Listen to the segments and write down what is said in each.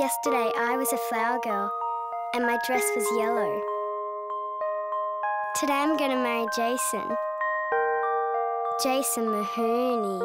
Yesterday I was a flower girl and my dress was yellow. Today I'm going to marry Jason. Jason Mahoney.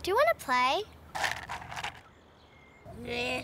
Do you want to play? Yeah.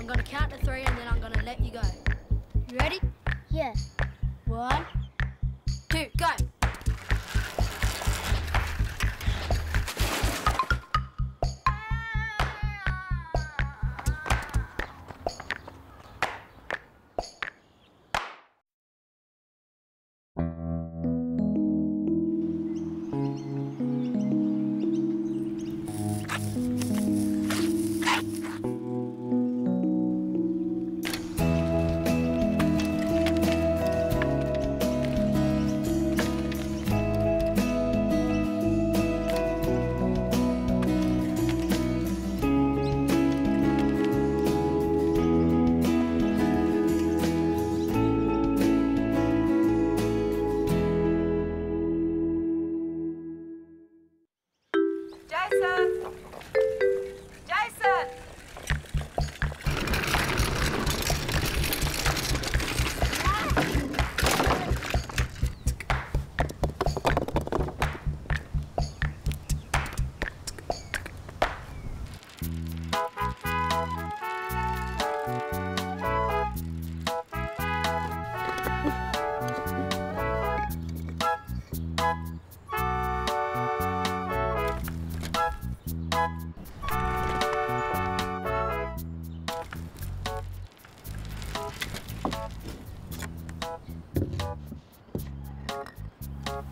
I'm going to count to three and then I'm going to let you go. You ready? Yeah. 1, 2, go. Jason! Jason!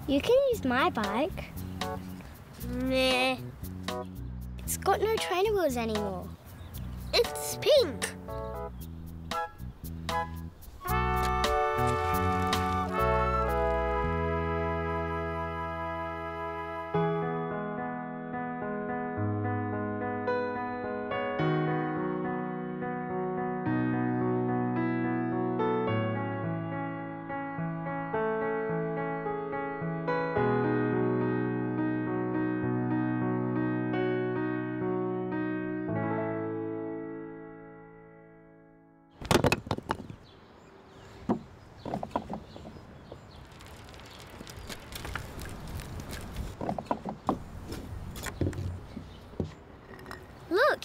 You can use my bike. Nah. It's got no trainer wheels anymore. It's pink.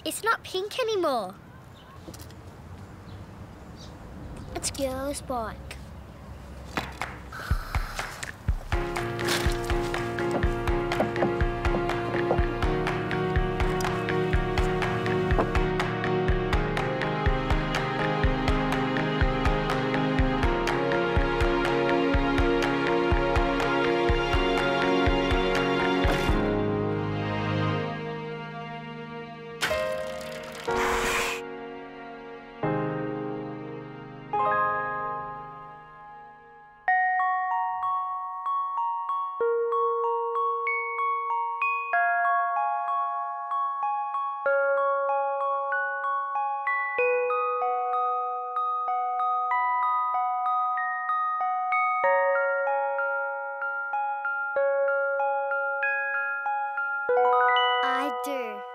It's not pink anymore. Let's go on this bike. Do.